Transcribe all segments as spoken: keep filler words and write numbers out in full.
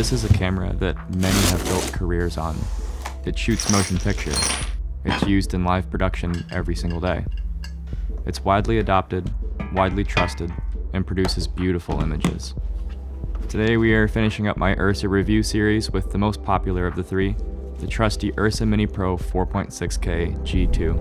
This is a camera that many have built careers on. It shoots motion picture. It's used in live production every single day. It's widely adopted, widely trusted, and produces beautiful images. Today we are finishing up my URSA review series with the most popular of the three, the trusty URSA Mini Pro four point six K G two.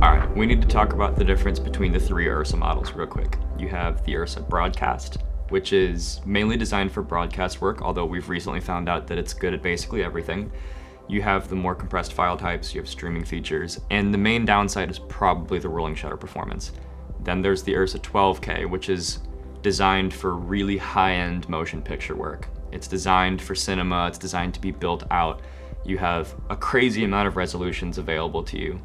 Alright, we need to talk about the difference between the three URSA models real quick. You have the URSA Broadcast, which is mainly designed for broadcast work, although we've recently found out that it's good at basically everything. You have the more compressed file types, you have streaming features, and the main downside is probably the rolling shutter performance. Then there's the URSA twelve K, which is designed for really high-end motion picture work. It's designed for cinema, it's designed to be built out. You have a crazy amount of resolutions available to you.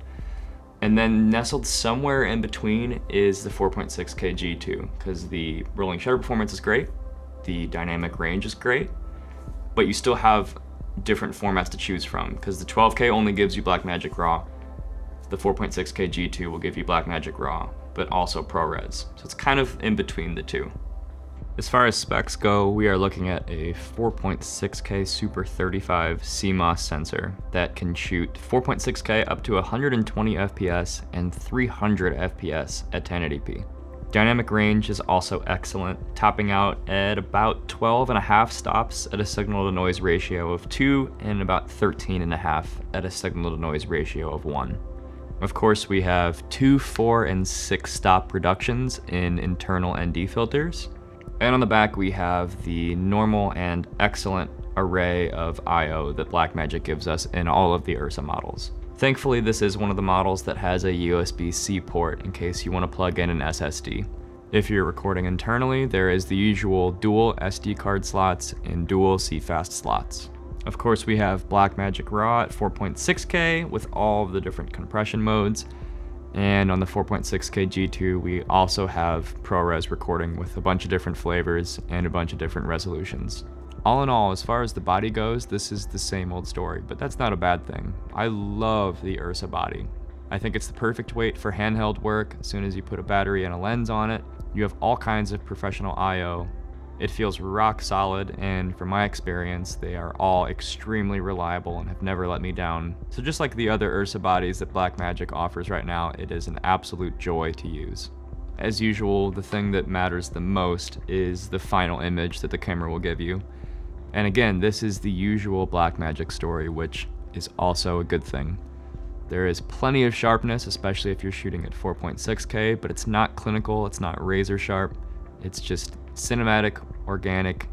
And then nestled somewhere in between is the four point six K G two, because the rolling shutter performance is great, the dynamic range is great, but you still have different formats to choose from, because the twelve K only gives you Blackmagic RAW, the four point six K G two will give you Blackmagic RAW, but also ProRes. So it's kind of in between the two. As far as specs go, we are looking at a four point six K Super thirty-five C MOS sensor that can shoot four point six K up to one hundred twenty F P S and three hundred F P S at ten eighty p. Dynamic range is also excellent, topping out at about twelve and a half stops at a signal to noise ratio of two and about thirteen and a half at a signal to noise ratio of one. Of course, we have two, four, and six stop reductions in internal N D filters. And on the back, we have the normal and excellent array of I O that Blackmagic gives us in all of the URSA models. Thankfully, this is one of the models that has a U S B C port in case you want to plug in an S S D. If you're recording internally, there is the usual dual S D card slots and dual CFast slots. Of course, we have Blackmagic RAW at four point six K with all of the different compression modes. And on the four point six K G two, we also have ProRes recording with a bunch of different flavors and a bunch of different resolutions. All in all, as far as the body goes, this is the same old story, but that's not a bad thing. I love the URSA body. I think it's the perfect weight for handheld work. As soon as you put a battery and a lens on it, you have all kinds of professional I O. It feels rock solid, and from my experience, they are all extremely reliable and have never let me down. So just like the other URSA bodies that Blackmagic offers right now, it is an absolute joy to use. As usual, the thing that matters the most is the final image that the camera will give you. And again, this is the usual Blackmagic story, which is also a good thing. There is plenty of sharpness, especially if you're shooting at four point six K, but it's not clinical, it's not razor sharp, it's just cinematic, organic,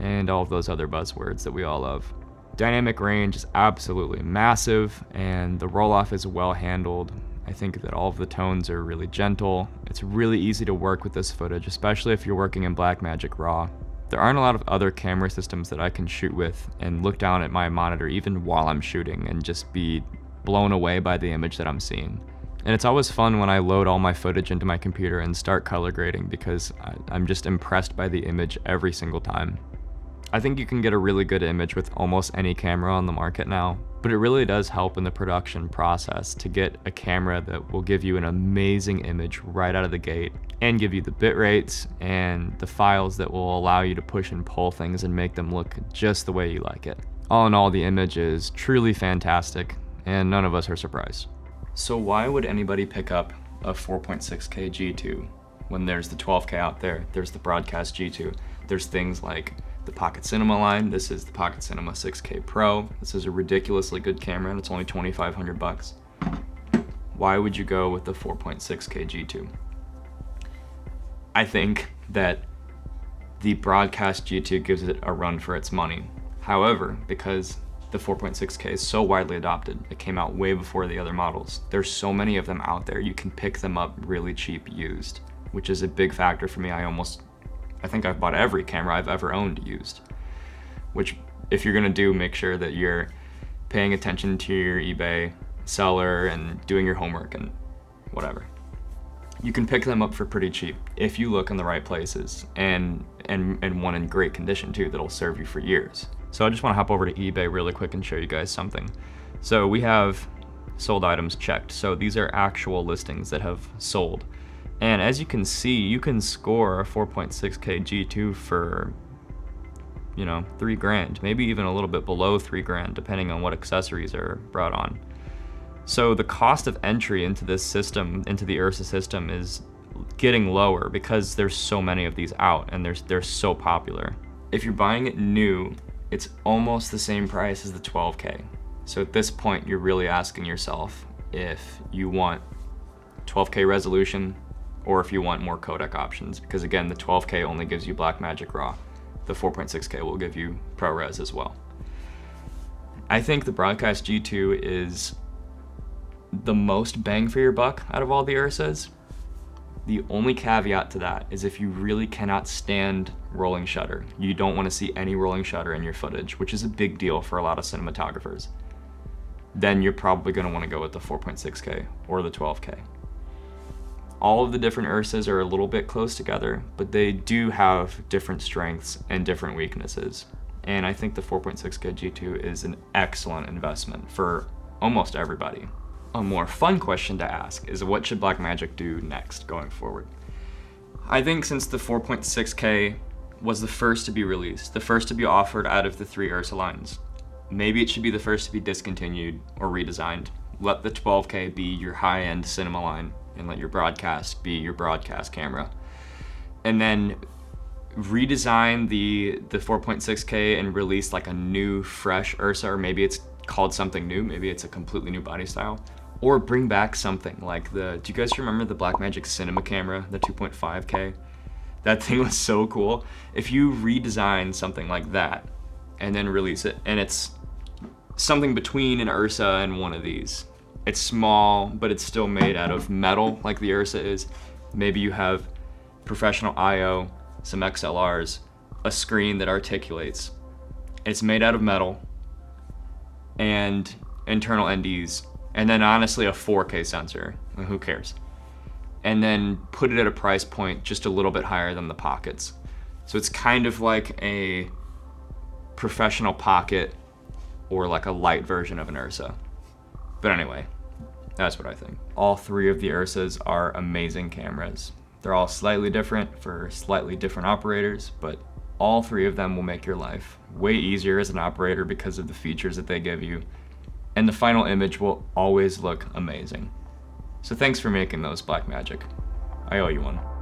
and all of those other buzzwords that we all love. Dynamic range is absolutely massive, and the roll-off is well handled. I think that all of the tones are really gentle. It's really easy to work with this footage, especially if you're working in Blackmagic RAW. There aren't a lot of other camera systems that I can shoot with and look down at my monitor even while I'm shooting and just be blown away by the image that I'm seeing. And it's always fun when I load all my footage into my computer and start color grading, because I, I'm just impressed by the image every single time. I think you can get a really good image with almost any camera on the market now, but it really does help in the production process to get a camera that will give you an amazing image right out of the gate and give you the bit rates and the files that will allow you to push and pull things and make them look just the way you like it. All in all, the image is truly fantastic, and none of us are surprised. So why would anybody pick up a four point six K G two when there's the twelve K out there, there's the Broadcast G two, there's things like the Pocket Cinema line, this is the Pocket Cinema six K Pro, this is a ridiculously good camera and it's only twenty-five hundred bucks. Why would you go with the four point six K G two? I think that the Broadcast G two gives it a run for its money. However, because the four point six K is so widely adopted. It came out way before the other models. There's so many of them out there, you can pick them up really cheap used, which is a big factor for me. I almost, I think I've bought every camera I've ever owned used, which if you're gonna do, make sure that you're paying attention to your eBay seller and doing your homework and whatever. You can pick them up for pretty cheap if you look in the right places, and, and, and one in great condition too that'll serve you for years. So I just want to hop over to eBay really quick and show you guys something. So we have sold items checked. So these are actual listings that have sold. And as you can see, you can score a four point six K G two for, you know, three grand, maybe even a little bit below three grand, depending on what accessories are brought on. So the cost of entry into this system, into the URSA system, is getting lower because there's so many of these out and they're, they're so popular. If you're buying it new, it's almost the same price as the twelve K. So at this point, you're really asking yourself if you want twelve K resolution or if you want more codec options, because again, the twelve K only gives you Blackmagic RAW. The four point six K will give you ProRes as well. I think the Broadcast G two is the most bang for your buck out of all the URSAs. The only caveat to that is if you really cannot stand rolling shutter. You don't want to see any rolling shutter in your footage, which is a big deal for a lot of cinematographers. Then you're probably going to want to go with the four point six K or the twelve K. All of the different URSAs are a little bit close together, but they do have different strengths and different weaknesses. And I think the four point six K G two is an excellent investment for almost everybody. A more fun question to ask is, what should Blackmagic do next going forward? I think since the four point six K was the first to be released, the first to be offered out of the three URSA lines, maybe it should be the first to be discontinued or redesigned. Let the twelve K be your high-end cinema line and let your broadcast be your broadcast camera. And then redesign the, the four point six K and release like a new, fresh URSA, or maybe it's called something new, maybe it's a completely new body style. Or bring back something like the, do you guys remember the Blackmagic cinema camera, the two point five K? That thing was so cool. If you redesign something like that and then release it, and it's something between an URSA and one of these. It's small, but it's still made out of metal like the URSA is. Maybe you have professional I O, some X L Rs, a screen that articulates. It's made out of metal and internal N Ds. And then honestly a four K sensor, who cares? And then put it at a price point just a little bit higher than the pockets. So it's kind of like a professional pocket or like a light version of an URSA. But anyway, that's what I think. All three of the URSAs are amazing cameras. They're all slightly different for slightly different operators, but all three of them will make your life way easier as an operator because of the features that they give you. And the final image will always look amazing. So thanks for making those, Blackmagic. I owe you one.